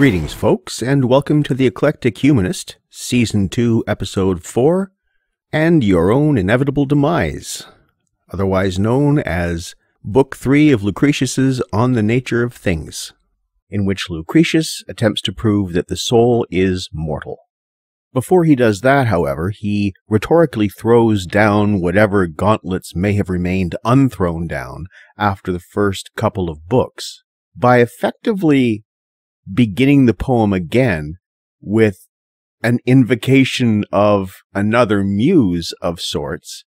Greetings, folks, and welcome to The Eclectic Humanist, Season 2, Episode 4, and Your Own Inevitable Demise, otherwise known as Book 3 of Lucretius's On the Nature of Things, in which Lucretius attempts to prove that the soul is mortal. Before he does that, however, he rhetorically throws down whatever gauntlets may have remained unthrown down after the first couple of books, by effectively beginning the poem again with an invocation of another muse of sorts,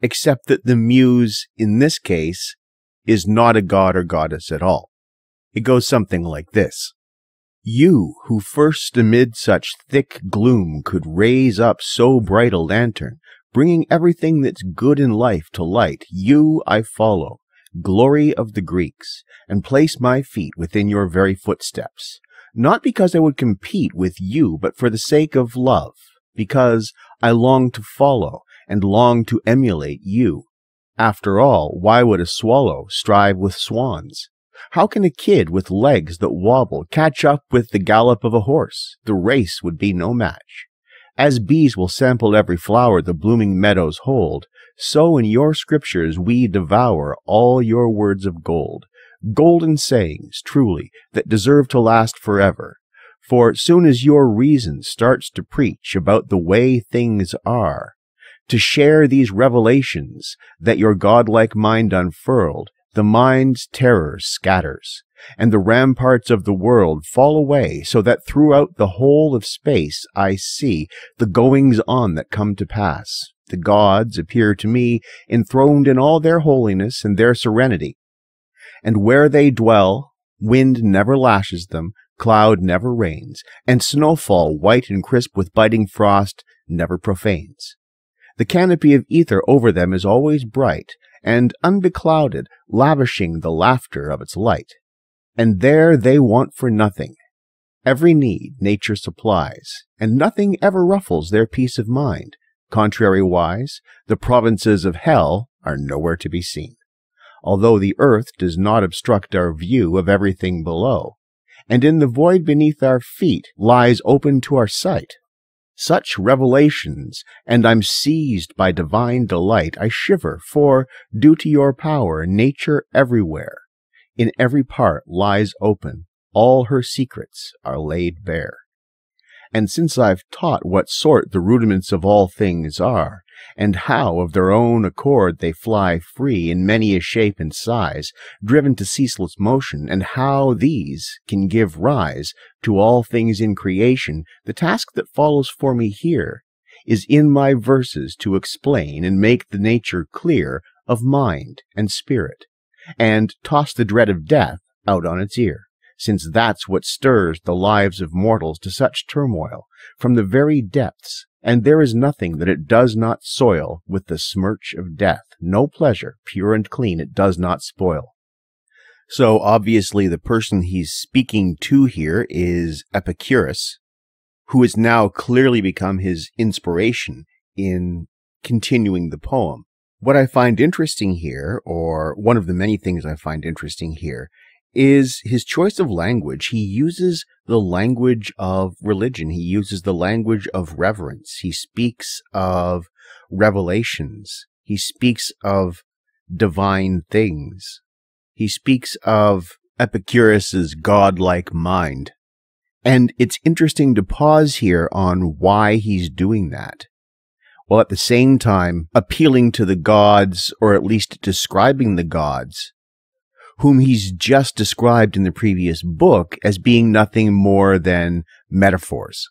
except that the muse, in this case, is not a god or goddess at all. It goes something like this. You, who first amid such thick gloom could raise up so bright a lantern, bringing everything that's good in life to light, you I follow, glory of the Greeks, and place my feet within your very footsteps, not because I would compete with you, but for the sake of love, because I long to follow and long to emulate you. After all, why would a swallow strive with swans? How can a kid with legs that wobble catch up with the gallop of a horse? The race would be no match. As bees will sample every flower the blooming meadows hold, so in your scriptures we devour all your words of gold, golden sayings, truly, that deserve to last forever. For soon as your reason starts to preach about the way things are, to share these revelations that your godlike mind unfurled, the mind's terror scatters, and the ramparts of the world fall away, so that throughout the whole of space I see the goings-on that come to pass. The gods appear to me enthroned in all their holiness and their serenity. And where they dwell, wind never lashes them, cloud never rains, and snowfall, white and crisp with biting frost, never profanes. The canopy of ether over them is always bright and unbeclouded, lavishing the laughter of its light. And there they want for nothing. Every need nature supplies, and nothing ever ruffles their peace of mind. Contrariwise, the provinces of hell are nowhere to be seen, although the earth does not obstruct our view of everything below, and in the void beneath our feet lies open to our sight. Such revelations, and I'm seized by divine delight, I shiver, for, due to your power, nature everywhere, in every part lies open, all her secrets are laid bare. And since I've taught what sort the rudiments of all things are, and how of their own accord they fly free in many a shape and size, driven to ceaseless motion, and how these can give rise to all things in creation, the task that follows for me here is in my verses to explain and make the nature clear of mind and spirit, and toss the dread of death out on its ear, since that's what stirs the lives of mortals to such turmoil from the very depths, and there is nothing that it does not soil with the smirch of death, no pleasure, pure and clean, it does not spoil. So obviously the person he's speaking to here is Epicurus, who has now clearly become his inspiration in continuing the poem. What I find interesting here, or one of the many things I find interesting here, is his choice of language. He uses the language of religion. He uses the language of reverence. He speaks of revelations. He speaks of divine things. He speaks of Epicurus's godlike mind. And it's interesting to pause here on why he's doing that, while at the same time appealing to the gods, or at least describing the gods, whom he's just described in the previous book as being nothing more than metaphors.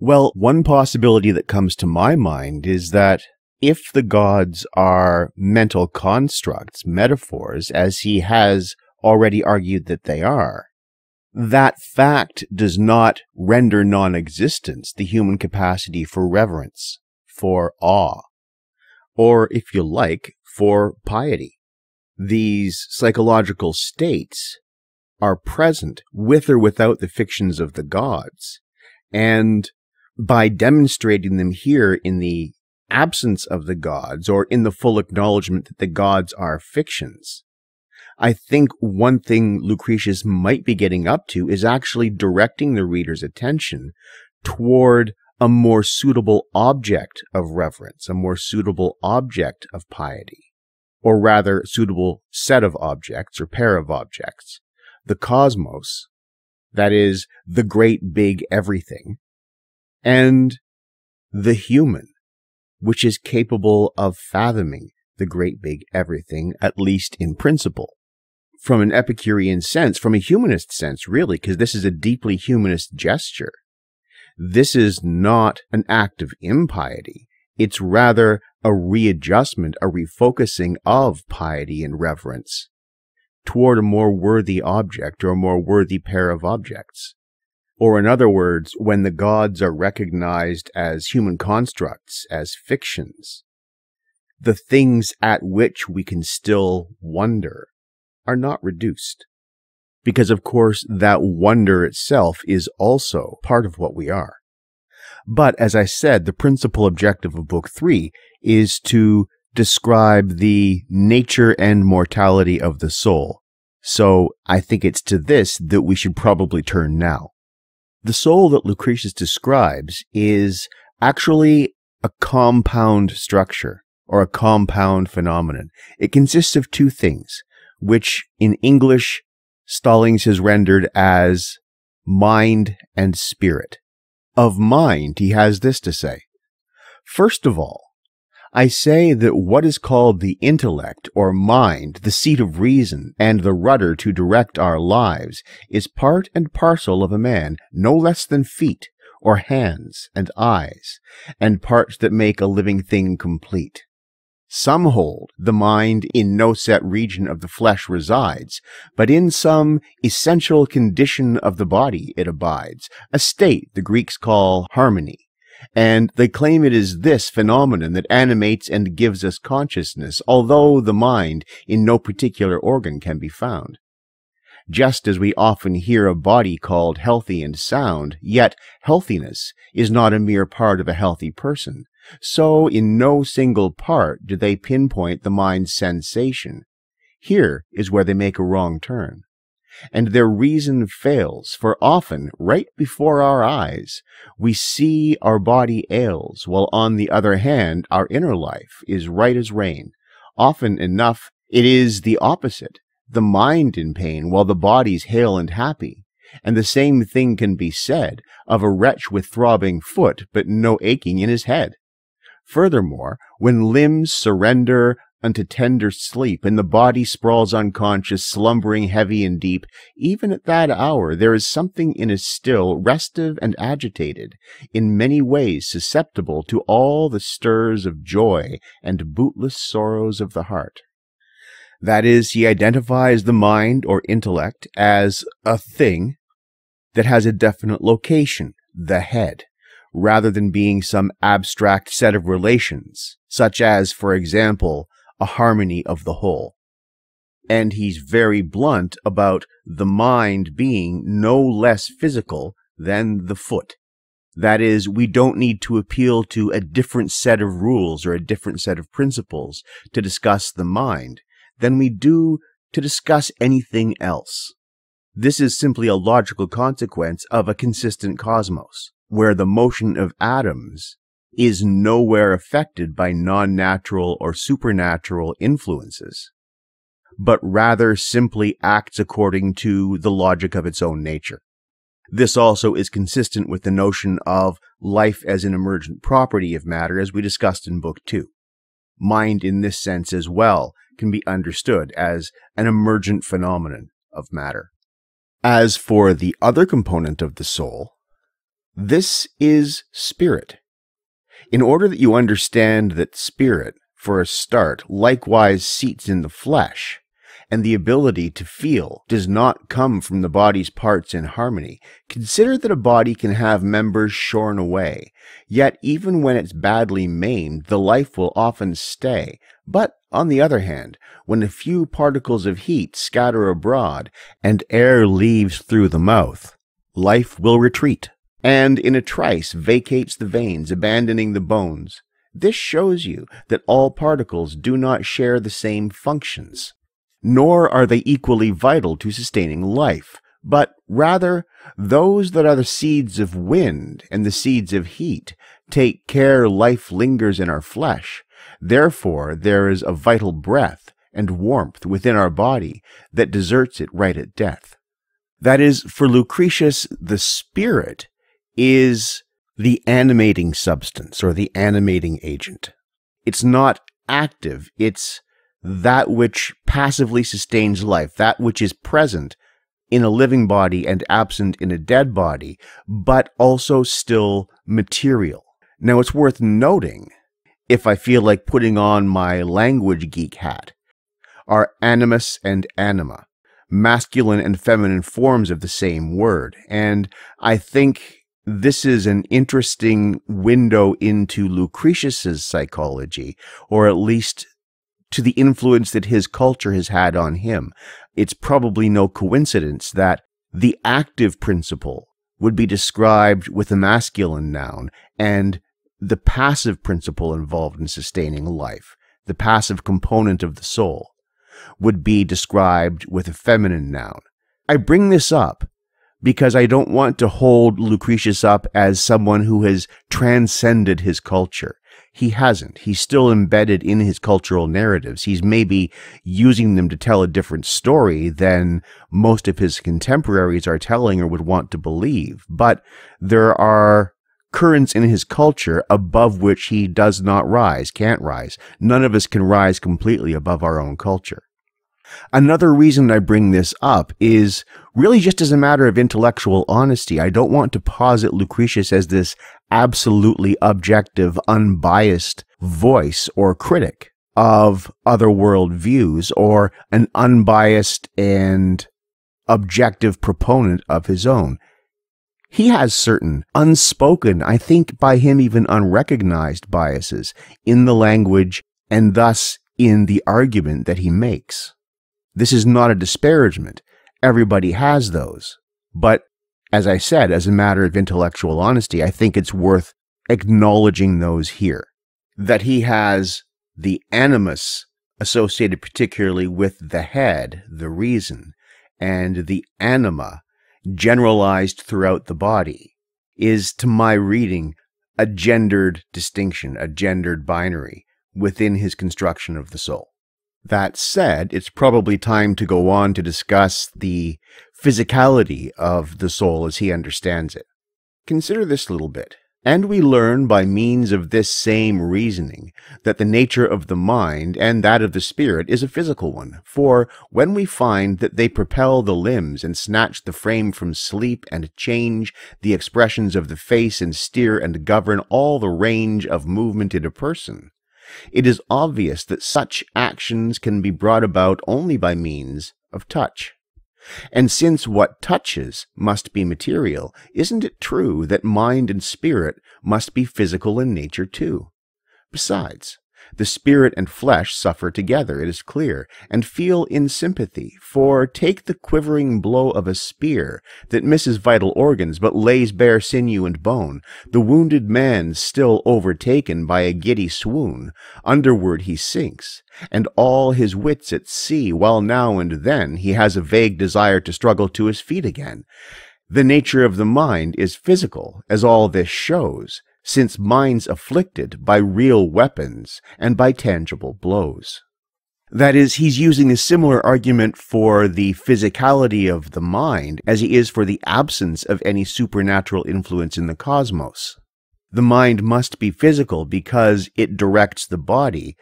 Well, one possibility that comes to my mind is that if the gods are mental constructs, metaphors, as he has already argued that they are, that fact does not render non-existence the human capacity for reverence, for awe, or, if you like, for piety. These psychological states are present with or without the fictions of the gods, and by demonstrating them here in the absence of the gods, or in the full acknowledgement that the gods are fictions, I think one thing Lucretius might be getting up to is actually directing the reader's attention toward a more suitable object of reverence, a more suitable object of piety, or rather suitable set of objects or pair of objects, the cosmos, that is, the great big everything, and the human, which is capable of fathoming the great big everything, at least in principle. From an Epicurean sense, from a humanist sense, really, because this is a deeply humanist gesture. This is not an act of impiety. It's rather a readjustment, a refocusing of piety and reverence toward a more worthy object or a more worthy pair of objects. Or in other words, when the gods are recognized as human constructs, as fictions, the things at which we can still wonder are not reduced. Because, of course, that wonder itself is also part of what we are. But, as I said, the principal objective of Book 3 is to describe the nature and mortality of the soul. So, I think it's to this that we should probably turn now. The soul that Lucretius describes is actually a compound structure, or a compound phenomenon. It consists of two things, which in English Stallings has rendered as mind and spirit. Of mind, he has this to say. First of all, I say that what is called the intellect or mind, the seat of reason and the rudder to direct our lives, is part and parcel of a man no less than feet or hands and eyes, and parts that make a living thing complete. Some hold the mind in no set region of the flesh resides, but in some essential condition of the body it abides, a state the Greeks call harmony, and they claim it is this phenomenon that animates and gives us consciousness, although the mind in no particular organ can be found. Just as we often hear a body called healthy and sound, yet healthiness is not a mere part of a healthy person. So in no single part do they pinpoint the mind's sensation. Here is where they make a wrong turn. And their reason fails, for often, right before our eyes, we see our body ails, while on the other hand our inner life is right as rain. Often enough it is the opposite, the mind in pain, while the body's hale and happy. And the same thing can be said of a wretch with throbbing foot, but no aching in his head. Furthermore, when limbs surrender unto tender sleep, and the body sprawls unconscious, slumbering heavy and deep, even at that hour there is something in us still restive and agitated, in many ways susceptible to all the stirs of joy and bootless sorrows of the heart. That is, he identifies the mind or intellect as a thing that has a definite location, the head, rather than being some abstract set of relations, such as, for example, a harmony of the whole. And he's very blunt about the mind being no less physical than the foot. That is, we don't need to appeal to a different set of rules or a different set of principles to discuss the mind than we do to discuss anything else. This is simply a logical consequence of a consistent cosmos, where the motion of atoms is nowhere affected by non-natural or supernatural influences, but rather simply acts according to the logic of its own nature. This also is consistent with the notion of life as an emergent property of matter, as we discussed in Book 2. Mind, in this sense as well, can be understood as an emergent phenomenon of matter. As for the other component of the soul, this is spirit. In order that you understand that spirit, for a start, likewise seats in the flesh, and the ability to feel does not come from the body's parts in harmony, consider that a body can have members shorn away, yet even when it's badly maimed, the life will often stay. But, on the other hand, when a few particles of heat scatter abroad, and air leaves through the mouth, life will retreat, and in a trice vacates the veins, abandoning the bones. This shows you that all particles do not share the same functions. nor are they equally vital to sustaining life, but rather those that are the seeds of wind and the seeds of heat. Take care life lingers in our flesh. Therefore there is a vital breath and warmth within our body that deserts it right at death. That is, for Lucretius, the spirit is the animating substance or the animating agent. It's not active, it's that which passively sustains life, that which is present in a living body and absent in a dead body, but also still material. Now, it's worth noting, if I feel like putting on my language geek hat, are animus and anima, masculine and feminine forms of the same word, and I think this is an interesting window into Lucretius's psychology, or at least to the influence that his culture has had on him. It's probably no coincidence that the active principle would be described with a masculine noun, and the passive principle involved in sustaining life, the passive component of the soul, would be described with a feminine noun. I bring this up because I don't want to hold Lucretius up as someone who has transcended his culture. He hasn't. He's still embedded in his cultural narratives. He's maybe using them to tell a different story than most of his contemporaries are telling or would want to believe. But there are currents in his culture above which he does not rise, can't rise. None of us can rise completely above our own culture. Another reason I bring this up is really just as a matter of intellectual honesty. I don't want to posit Lucretius as this absolutely objective, unbiased voice or critic of other world views, or an unbiased and objective proponent of his own. He has certain unspoken, I think by him even unrecognized, biases in the language and thus in the argument that he makes. This is not a disparagement. Everybody has those. But as I said, as a matter of intellectual honesty, I think it's worth acknowledging those here. That he has the animus associated particularly with the head, the reason, and the anima generalized throughout the body is, to my reading, a gendered distinction, a gendered binary within his construction of the soul. That said, it's probably time to go on to discuss the physicality of the soul as he understands it. Consider this little bit. And we learn by means of this same reasoning that the nature of the mind and that of the spirit is a physical one. For when we find that they propel the limbs and snatch the frame from sleep and change the expressions of the face and steer and govern all the range of movement in a person, it is obvious that such actions can be brought about only by means of touch. And since what touches must be material, isn't it true that mind and spirit must be physical in nature too? Besides, the spirit and flesh suffer together, it is clear, and feel in sympathy, for take the quivering blow of a spear that misses vital organs but lays bare sinew and bone, the wounded man still overtaken by a giddy swoon, underward he sinks, and all his wits at sea, while now and then he has a vague desire to struggle to his feet again. The nature of the mind is physical, as all this shows, since minds afflicted by real weapons and by tangible blows. That is, he's using a similar argument for the physicality of the mind as he is for the absence of any supernatural influence in the cosmos. The mind must be physical because it directs the body,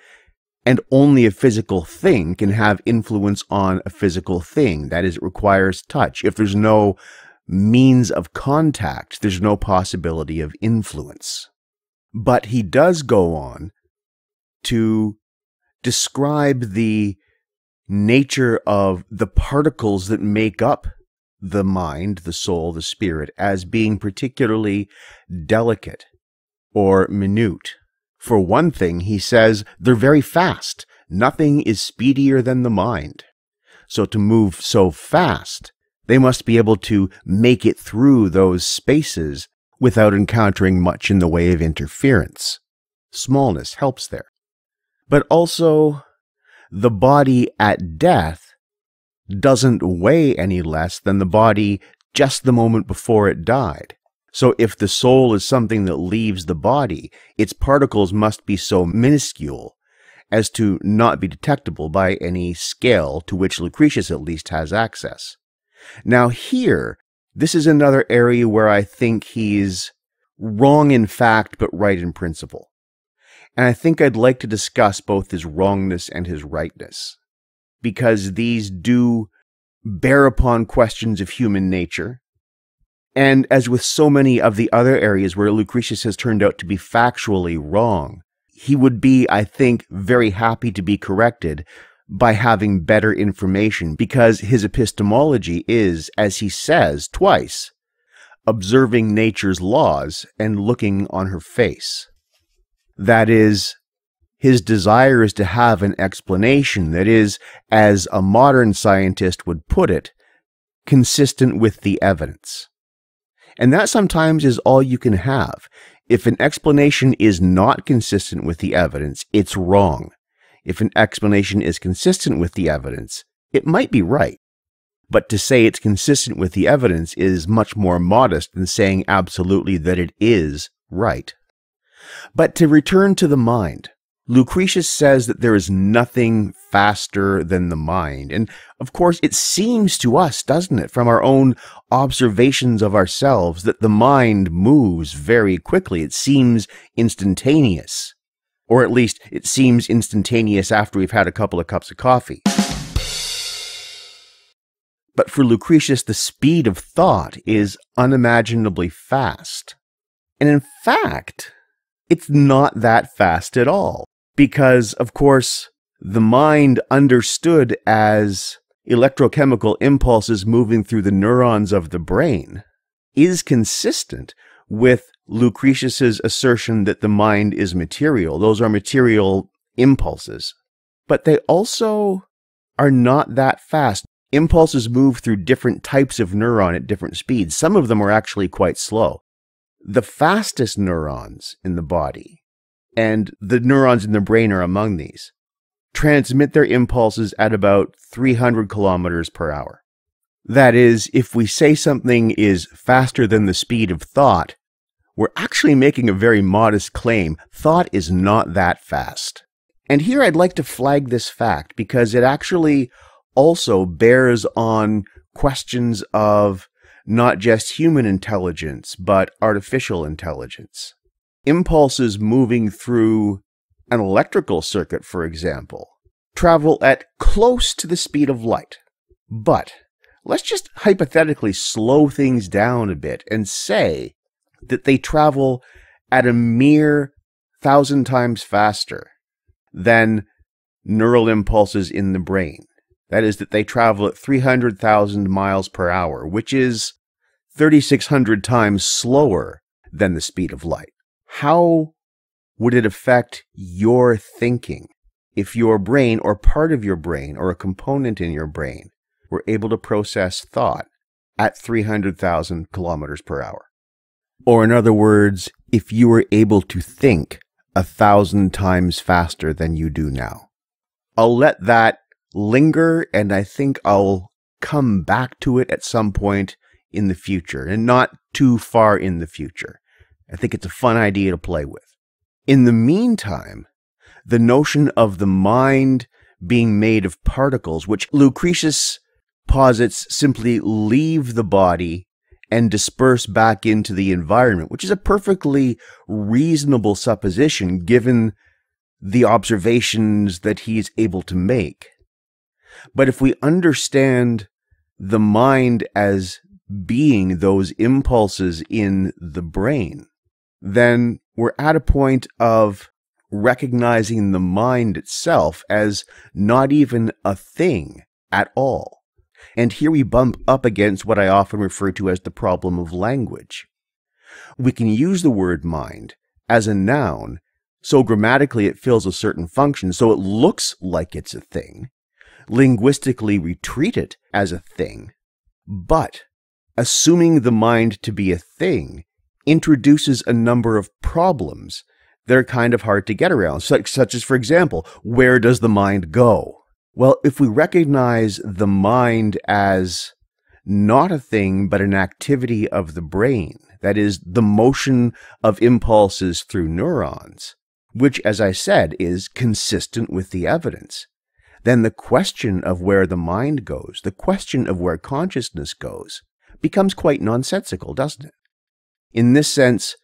and only a physical thing can have influence on a physical thing. That is, it requires touch. If there's no means of contact, there's no possibility of influence. But he does go on to describe the nature of the particles that make up the mind, the soul, the spirit, as being particularly delicate or minute. For one thing, he says, they're very fast. Nothing is speedier than the mind. So to move so fast, they must be able to make it through those spaces without encountering much in the way of interference. Smallness helps there. But also, the body at death doesn't weigh any less than the body just the moment before it died. So if the soul is something that leaves the body, its particles must be so minuscule as to not be detectable by any scale to which Lucretius at least has access. Now here, this is another area where I think he's wrong in fact, but right in principle. And I think I'd like to discuss both his wrongness and his rightness, because these do bear upon questions of human nature. And as with so many of the other areas where Lucretius has turned out to be factually wrong, he would be, I think, very happy to be corrected by having better information, because his epistemology is, as he says twice, observing nature's laws and looking on her face. That is, his desire is to have an explanation that is, as a modern scientist would put it, consistent with the evidence. And that sometimes is all you can have. If an explanation is not consistent with the evidence, it's wrong. If an explanation is consistent with the evidence, it might be right. But to say it's consistent with the evidence is much more modest than saying absolutely that it is right. But to return to the mind, Lucretius says that there is nothing faster than the mind. And of course, it seems to us, doesn't it, from our own observations of ourselves, that the mind moves very quickly. It seems instantaneous, or at least it seems instantaneous after we've had a couple of cups of coffee. But for Lucretius, the speed of thought is unimaginably fast. And in fact, it's not that fast at all. Because, of course, the mind understood as electrochemical impulses moving through the neurons of the brain is consistent with Lucretius's assertion that the mind is material. Those are material impulses. But they also are not that fast. Impulses move through different types of neuron at different speeds. Some of them are actually quite slow. The fastest neurons in the body, and the neurons in the brain are among these, transmit their impulses at about 300 kilometers per hour. That is, if we say something is faster than the speed of thought, we're actually making a very modest claim. Thought is not that fast. And here I'd like to flag this fact because it actually also bears on questions of not just human intelligence, but artificial intelligence. Impulses moving through an electrical circuit, for example, travel at close to the speed of light. But let's just hypothetically slow things down a bit and say that they travel at a mere 1,000 times faster than neural impulses in the brain. That is, that they travel at 300,000 miles per hour, which is 3,600 times slower than the speed of light. How would it affect your thinking if your brain or part of your brain or a component in your brain were able to process thought at 300,000 kilometers per hour? Or in other words, if you were able to think 1,000 times faster than you do now. I'll let that linger, and I think I'll come back to it at some point in the future, and not too far in the future. I think it's a fun idea to play with. In the meantime, the notion of the mind being made of particles, which Lucretius posits simply leave the body and disperse back into the environment, which is a perfectly reasonable supposition given the observations that he is able to make. But if we understand the mind as being those impulses in the brain, then we're at a point of recognizing the mind itself as not even a thing at all. And here we bump up against what I often refer to as the problem of language. We can use the word mind as a noun, so grammatically it fills a certain function, so it looks like it's a thing. Linguistically, we treat it as a thing, but assuming the mind to be a thing introduces a number of problems that are kind of hard to get around, such as, for example, where does the mind go? Well, if we recognize the mind as not a thing, but an activity of the brain, that is, the motion of impulses through neurons, which, as I said, is consistent with the evidence, then the question of where the mind goes, the question of where consciousness goes, becomes quite nonsensical, doesn't it? In this sense,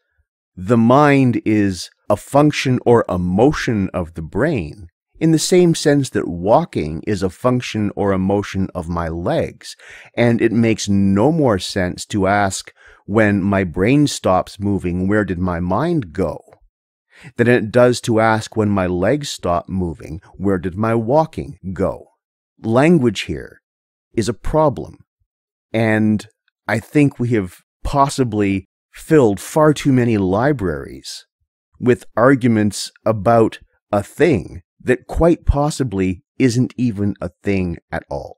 the mind is a function or a motion of the brain, in the same sense that walking is a function or a motion of my legs, and it makes no more sense to ask, when my brain stops moving, where did my mind go, than it does to ask, when my legs stop moving, where did my walking go? Language here is a problem, and I think we have possibly filled far too many libraries with arguments about a thing that quite possibly isn't even a thing at all.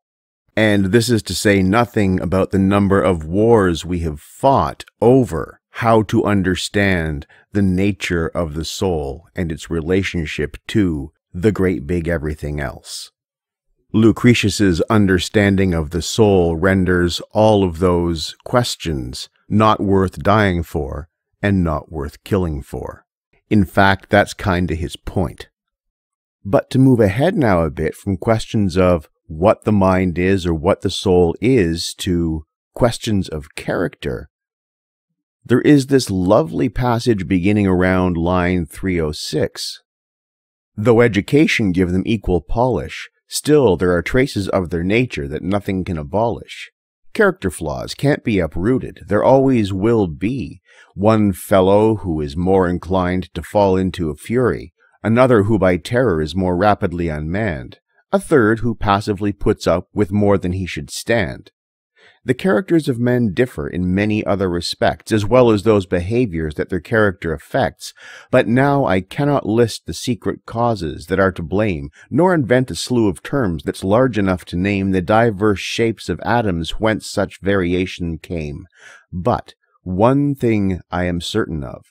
And this is to say nothing about the number of wars we have fought over how to understand the nature of the soul and its relationship to the great big everything else. Lucretius's understanding of the soul renders all of those questions not worth dying for and not worth killing for. In fact, that's kind of his point. But to move ahead now a bit from questions of what the mind is or what the soul is to questions of character, there is this lovely passage beginning around line 306. Though education give them equal polish, still there are traces of their nature that nothing can abolish. Character flaws can't be uprooted, there always will be one fellow who is more inclined to fall into a fury, another who by terror is more rapidly unmanned, a third who passively puts up with more than he should stand. The characters of men differ in many other respects, as well as those behaviors that their character affects, but now I cannot list the secret causes that are to blame, nor invent a slew of terms that's large enough to name the diverse shapes of atoms whence such variation came. But one thing I am certain of,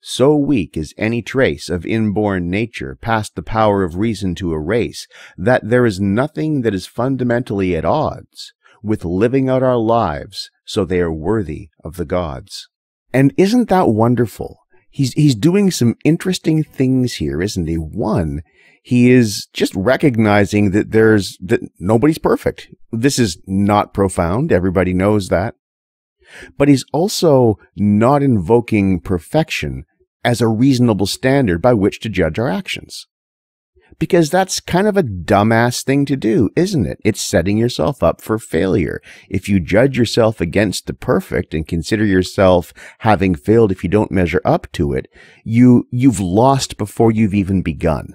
so weak is any trace of inborn nature past the power of reason to erase, that there is nothing that is fundamentally at odds with living out our lives so they are worthy of the gods. And isn't that wonderful? He's doing some interesting things here, isn't he? One, he is just recognizing that nobody's perfect. This is not profound. Everybody knows that. But he's also not invoking perfection as a reasonable standard by which to judge our actions. Because that's kind of a dumbass thing to do, isn't it? It's setting yourself up for failure. If you judge yourself against the perfect and consider yourself having failed if you don't measure up to it, you've lost before you've even begun.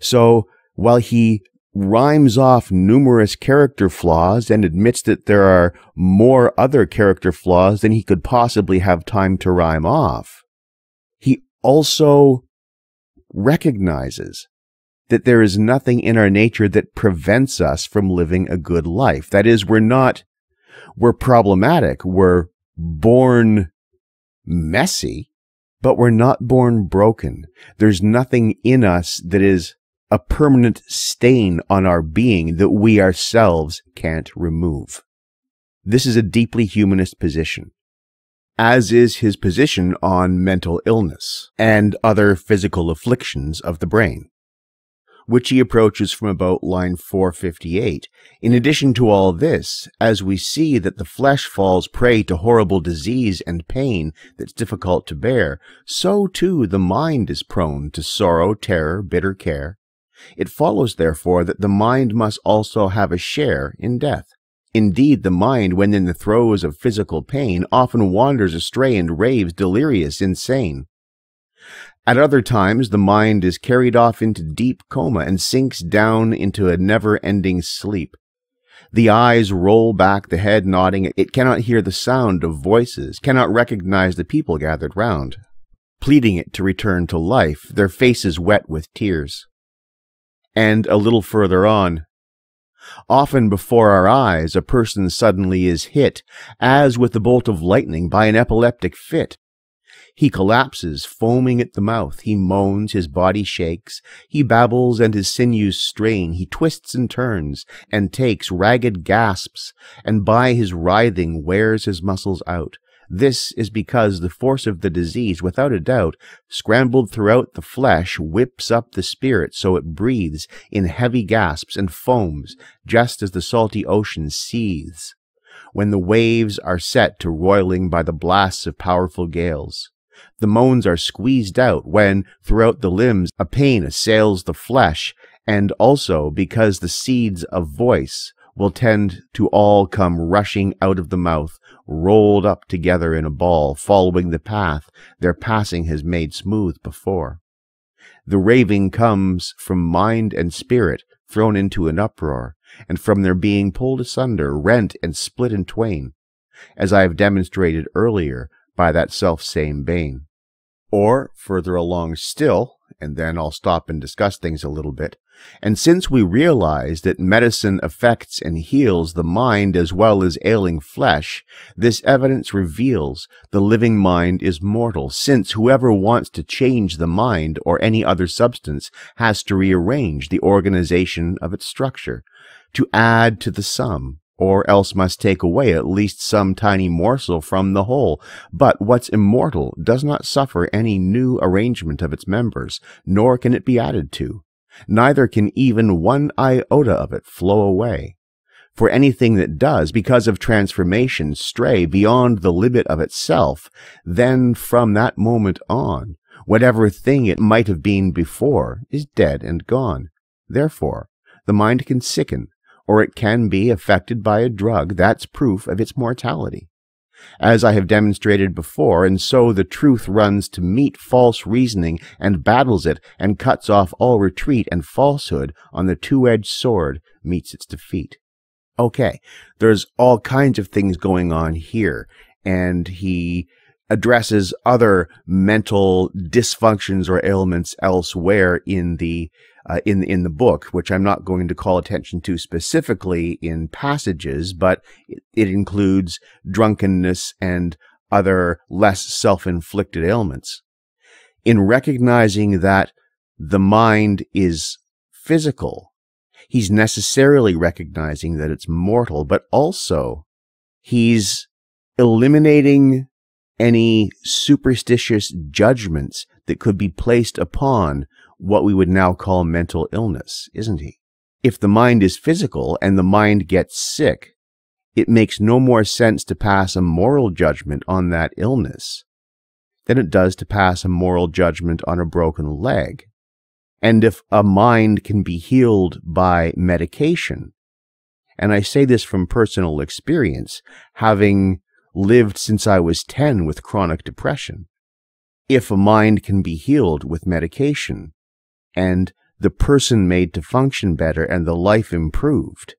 So while he rhymes off numerous character flaws and admits that there are more other character flaws than he could possibly have time to rhyme off, he also recognizes that there is nothing in our nature that prevents us from living a good life. That is, we're problematic, we're born messy, but we're not born broken. There's nothing in us that is a permanent stain on our being that we ourselves can't remove. This is a deeply humanist position, as is his position on mental illness and other physical afflictions of the brain, which he approaches from about line 458. In addition to all this, as we see that the flesh falls prey to horrible disease and pain that's difficult to bear, so too the mind is prone to sorrow, terror, bitter care. It follows, therefore, that the mind must also have a share in death. Indeed, the mind, when in the throes of physical pain, often wanders astray and raves delirious, insane. At other times, the mind is carried off into deep coma and sinks down into a never-ending sleep. The eyes roll back, the head nodding. It cannot hear the sound of voices, cannot recognize the people gathered round, pleading it to return to life, their faces wet with tears. And a little further on, often before our eyes a person suddenly is hit, as with a bolt of lightning, by an epileptic fit. He collapses, foaming at the mouth. He moans, his body shakes. He babbles, and his sinews strain. He twists and turns, and takes ragged gasps, and by his writhing wears his muscles out. This is because the force of the disease, without a doubt, scrambled throughout the flesh, whips up the spirit so it breathes in heavy gasps and foams, just as the salty ocean seethes, when the waves are set to roiling by the blasts of powerful gales. The moans are squeezed out when, throughout the limbs, a pain assails the flesh, and also because the seeds of voice will tend to all come rushing out of the mouth, rolled up together in a ball, following the path their passing has made smooth before. The raving comes from mind and spirit thrown into an uproar, and from their being pulled asunder, rent and split in twain, as I have demonstrated earlier by that self-same bane. Or, further along still, and then I'll stop and discuss things a little bit, and since we realize that medicine affects and heals the mind as well as ailing flesh, this evidence reveals the living mind is mortal, since whoever wants to change the mind or any other substance has to rearrange the organization of its structure, to add to the sum, or else must take away at least some tiny morsel from the whole. But what's immortal does not suffer any new arrangement of its members, nor can it be added to. Neither can even one iota of it flow away. For anything that does, because of transformation, stray beyond the limit of itself, then from that moment on, whatever thing it might have been before is dead and gone. Therefore, the mind can sicken, or it can be affected by a drug. That's proof of its mortality. As I have demonstrated before, and so the truth runs to meet false reasoning and battles it, and cuts off all retreat, and falsehood on the two-edged sword meets its defeat. Okay, there's all kinds of things going on here, and he addresses other mental dysfunctions or ailments elsewhere in the book, which I'm not going to call attention to specifically in passages, but it includes drunkenness and other less self-inflicted ailments. In recognizing that the mind is physical, he's necessarily recognizing that it's mortal, but also he's eliminating any superstitious judgments that could be placed upon what we would now call mental illness, isn't he? If the mind is physical and the mind gets sick, it makes no more sense to pass a moral judgment on that illness than it does to pass a moral judgment on a broken leg. And if a mind can be healed by medication, and I say this from personal experience, having lived since I was 10 with chronic depression, if a mind can be healed with medication, and the person made to function better and the life improved,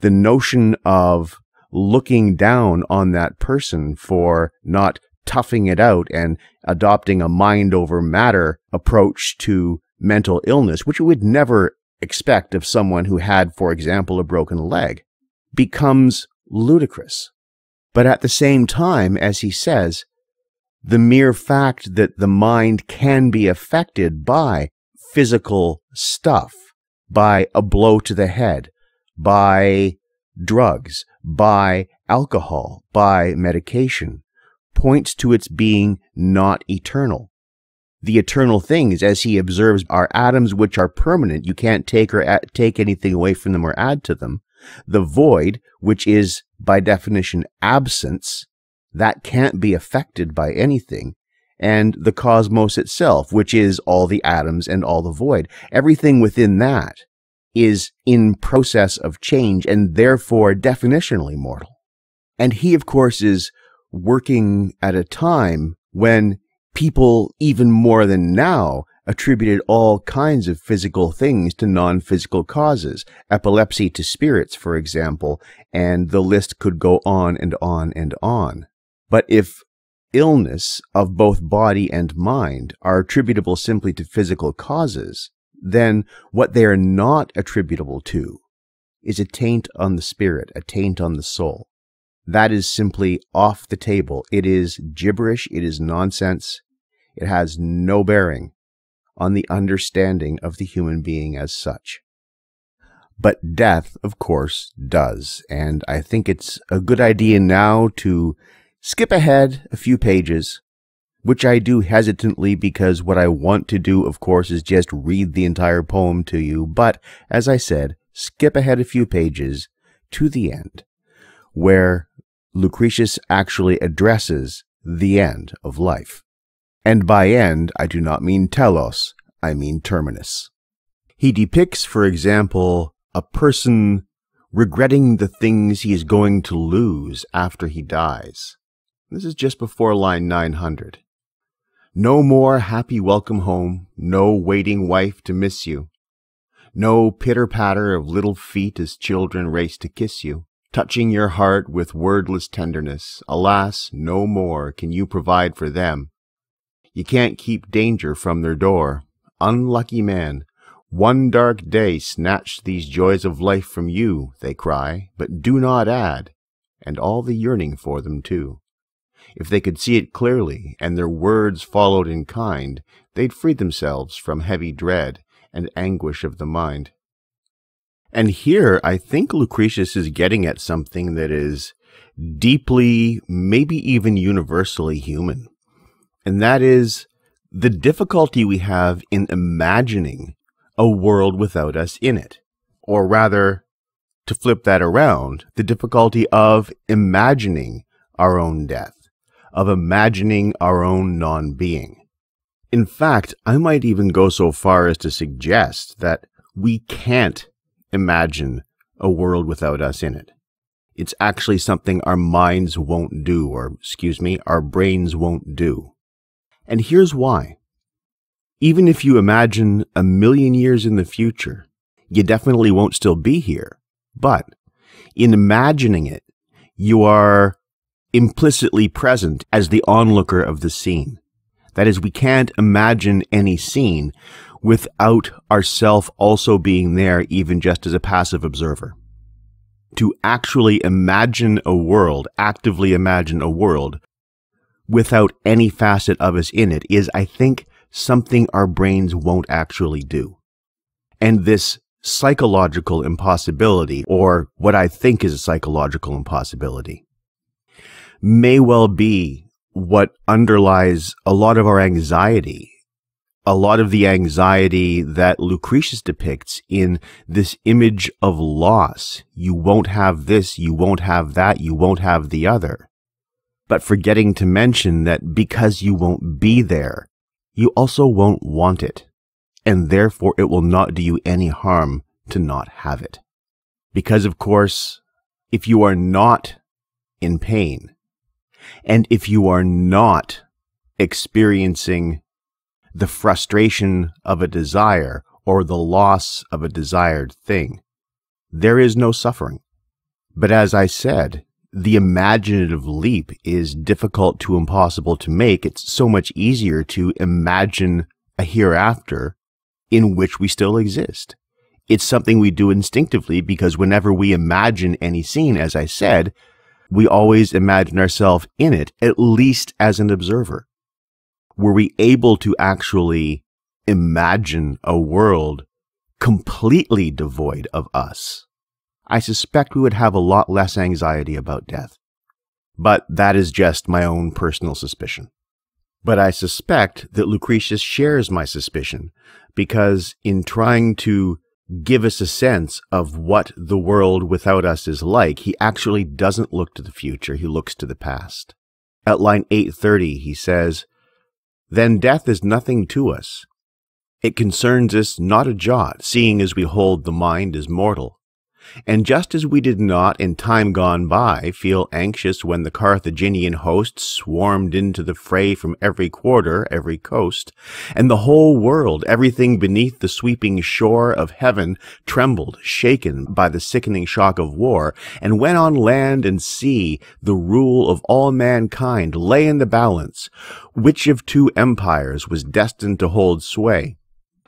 the notion of looking down on that person for not toughing it out and adopting a mind over matter approach to mental illness, which you would never expect of someone who had, for example, a broken leg, becomes ludicrous. But at the same time, as he says, the mere fact that the mind can be affected by physical stuff, by a blow to the head, by drugs, by alcohol, by medication, points to its being not eternal. The eternal things, as he observes, are atoms which are permanent. You can't take anything away from them or add to them. The void, which is by definition absence, that can't be affected by anything, and the cosmos itself, which is all the atoms and all the void. Everything within that is in process of change and therefore definitionally mortal. And he, of course, is working at a time when people, even more than now, attributed all kinds of physical things to non-physical causes, epilepsy to spirits, for example, and the list could go on and on and on. But if illness of both body and mind are attributable simply to physical causes, then what they are not attributable to is a taint on the spirit, a taint on the soul. That is simply off the table. It is gibberish, it is nonsense, It has no bearing on the understanding of the human being as such. But death, of course, does, and I think it's a good idea now to skip ahead a few pages, which I do hesitantly because what I want to do, of course, is just read the entire poem to you, but, as I said, skip ahead a few pages to the end, where Lucretius actually addresses the end of life. And by end, I do not mean telos, I mean terminus. He depicts, for example, a person regretting the things he is going to lose after he dies. This is just before line 900. No more happy welcome home, no waiting wife to miss you. No pitter-patter of little feet as children race to kiss you, touching your heart with wordless tenderness. Alas, no more can you provide for them. You can't keep danger from their door. Unlucky man, one dark day snatched these joys of life from you, they cry, but do not add, and all the yearning for them too. If they could see it clearly, and their words followed in kind, they'd free themselves from heavy dread and anguish of the mind. And here, I think Lucretius is getting at something that is deeply, maybe even universally human, and that is the difficulty we have in imagining a world without us in it, or rather, to flip that around, the difficulty of imagining our own death, of imagining our own non-being. In fact, I might even go so far as to suggest that we can't imagine a world without us in it. It's actually something our minds won't do, or excuse me, our brains won't do. And here's why. Even if you imagine 1,000,000 years in the future, you definitely won't still be here. But in imagining it, you are implicitly present as the onlooker of the scene. That is, we can't imagine any scene without ourself also being there, even just as a passive observer. To actually imagine a world, actively imagine a world, without any facet of us in it is, I think, something our brains won't actually do. And this psychological impossibility, or what I think is a psychological impossibility, may well be what underlies a lot of our anxiety, a lot of the anxiety that Lucretius depicts in this image of loss. You won't have this, you won't have that, you won't have the other. But forgetting to mention that because you won't be there, you also won't want it, and therefore it will not do you any harm to not have it. Because, of course, if you are not in pain, and if you are not experiencing the frustration of a desire or the loss of a desired thing, there is no suffering. But as I said, the imaginative leap is difficult to impossible to make. It's so much easier to imagine a hereafter in which we still exist. It's something we do instinctively because whenever we imagine any scene, as I said, we always imagine ourselves in it, at least as an observer. Were we able to actually imagine a world completely devoid of us, I suspect we would have a lot less anxiety about death. But that is just my own personal suspicion. But I suspect that Lucretius shares my suspicion, because in trying to give us a sense of what the world without us is like, he actually doesn't look to the future, he looks to the past. At line 830, he says, "Then death is nothing to us. It concerns us not a jot, seeing as we hold the mind as mortal. And just as we did not, in time gone by, feel anxious when the Carthaginian host swarmed into the fray from every quarter, every coast, and the whole world, everything beneath the sweeping shore of heaven, trembled, shaken by the sickening shock of war, and when on land and sea the rule of all mankind lay in the balance, which of two empires was destined to hold sway?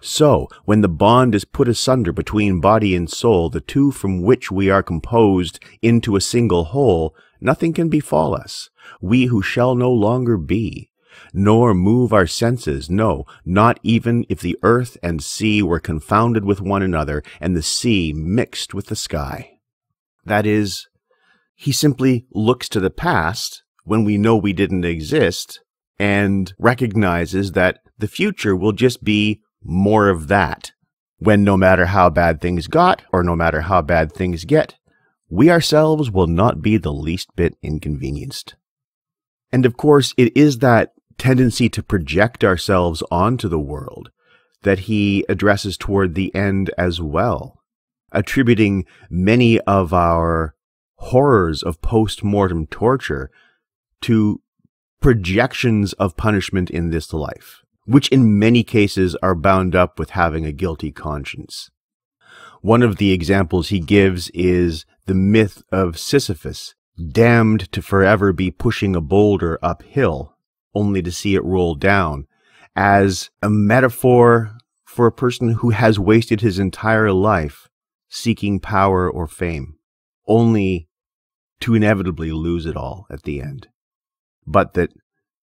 So, when the bond is put asunder between body and soul, the two from which we are composed into a single whole, nothing can befall us, we who shall no longer be. nor move our senses, no, not even if the earth and sea were confounded with one another, and the sea mixed with the sky. That is, he simply looks to the past, when we know we didn't exist, and recognizes that the future will just be more of that, when no matter how bad things got, or no matter how bad things get, we ourselves will not be the least bit inconvenienced. And of course, it is that tendency to project ourselves onto the world that he addresses toward the end as well, attributing many of our horrors of post-mortem torture to projections of punishment in this life, which in many cases are bound up with having a guilty conscience. One of the examples he gives is the myth of Sisyphus, damned to forever be pushing a boulder uphill, only to see it roll down, as a metaphor for a person who has wasted his entire life seeking power or fame, only to inevitably lose it all at the end. But that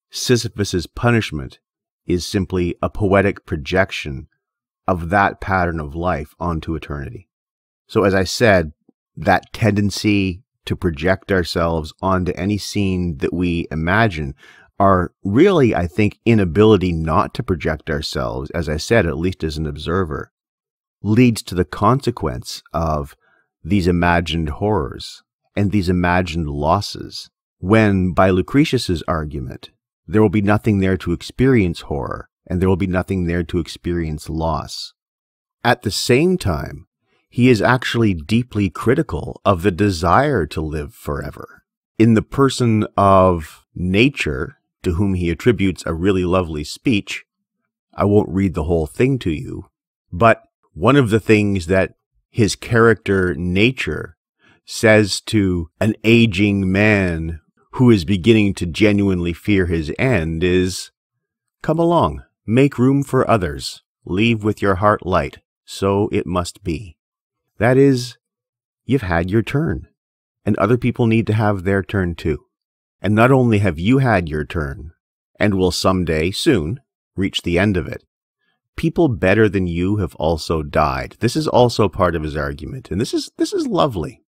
Sisyphus's punishment is simply a poetic projection of that pattern of life onto eternity. So as I said, that tendency to project ourselves onto any scene that we imagine are really, I think, inability not to project ourselves, as I said, at least as an observer, leads to the consequence of these imagined horrors and these imagined losses, when, by Lucretius's argument, there will be nothing there to experience horror, and there will be nothing there to experience loss. At the same time, he is actually deeply critical of the desire to live forever. In the person of nature, to whom he attributes a really lovely speech, I won't read the whole thing to you, but one of the things that his character nature says to an aging man who is beginning to genuinely fear his end is, "Come along, make room for others, leave with your heart light, so it must be." That is, you've had your turn, and other people need to have their turn too. And not only have you had your turn, and will someday, soon, reach the end of it, people better than you have also died. This is also part of his argument, and this is lovely.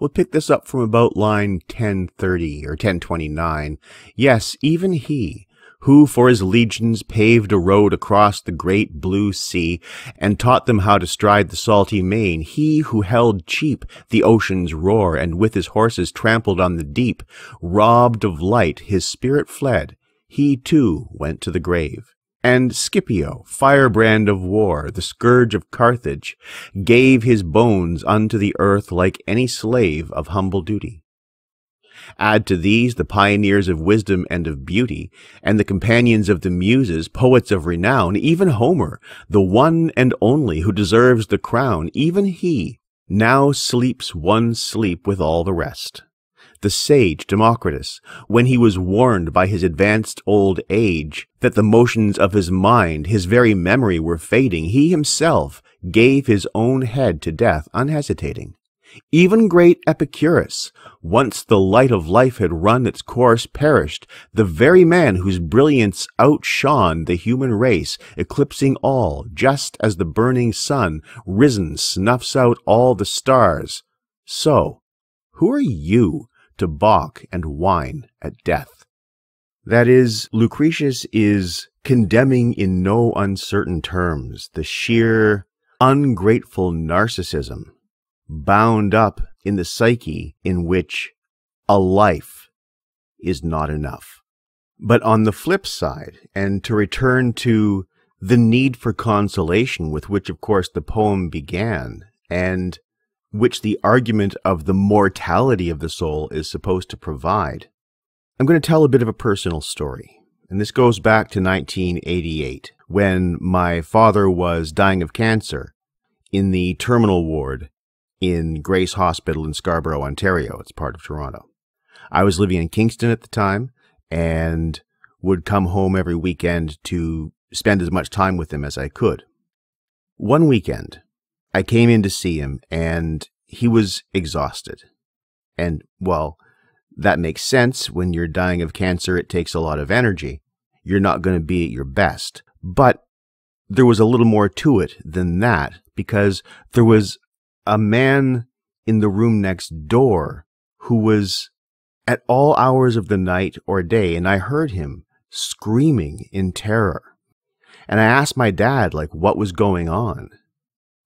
We'll pick this up from about line 1030 or 1029. Yes, even he, who for his legions paved a road across the great blue sea, and taught them how to stride the salty main, he who held cheap the ocean's roar, and with his horses trampled on the deep, robbed of light, his spirit fled, he too went to the grave. And Scipio, firebrand of war, the scourge of Carthage, gave his bones unto the earth like any slave of humble duty. Add to these the pioneers of wisdom and of beauty, and the companions of the Muses, poets of renown, even Homer, the one and only who deserves the crown, even he now sleeps one sleep with all the rest. The sage Democritus, when he was warned by his advanced old age that the motions of his mind, his very memory, were fading, he himself gave his own head to death unhesitating. Even great Epicurus, once the light of life had run its course, perished, the very man whose brilliance outshone the human race, eclipsing all, just as the burning sun, risen, snuffs out all the stars. So, who are you to balk and whine at death? That is, Lucretius is condemning in no uncertain terms the sheer, ungrateful narcissism bound up in the psyche in which a life is not enough. But on the flip side, and to return to the need for consolation with which, of course, the poem began, and which the argument of the mortality of the soul is supposed to provide, I'm going to tell a bit of a personal story. And this goes back to 1988, when my father was dying of cancer in the terminal ward in Grace Hospital in Scarborough, Ontario. It's part of Toronto. I was living in Kingston at the time and would come home every weekend to spend as much time with him as I could. One weekend, I came in to see him and he was exhausted. And, well, that makes sense. When you're dying of cancer, it takes a lot of energy. you're not going to be at your best. But there was a little more to it than that, because there was a man in the room next door who was at all hours of the night or day, and I heard him screaming in terror. And I asked my dad, like, what was going on?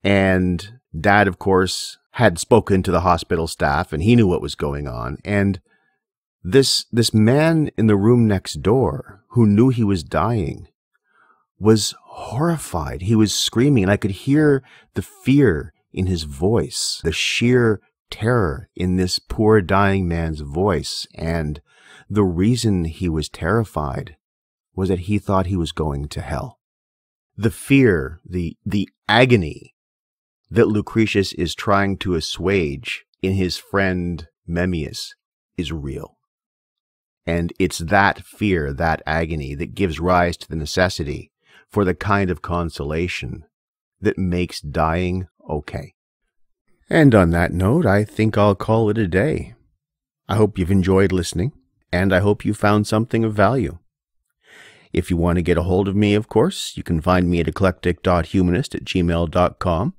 And Dad, of course, had spoken to the hospital staff, and he knew what was going on. And this man in the room next door, who knew he was dying, was horrified. He was screaming, and I could hear the fear in his voice, the sheer terror in this poor dying man's voice. And the reason he was terrified was that he thought he was going to hell. The fear, the agony that Lucretius is trying to assuage in his friend Memmius is real. And it's that fear, that agony, that gives rise to the necessity for the kind of consolation that makes dying okay. And on that note, I think I'll call it a day. I hope you've enjoyed listening, and I hope you found something of value. If you want to get a hold of me, of course, you can find me at eclectic.humanist@gmail.com,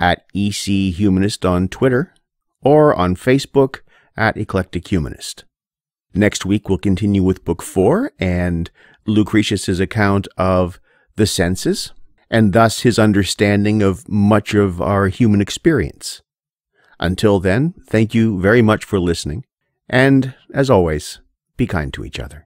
at ECHumanist on Twitter, or on Facebook at Eclectic Humanist. Next week, we'll continue with Book 4 and Lucretius's account of the senses, and thus his understanding of much of our human experience. Until then, thank you very much for listening, and as always, be kind to each other.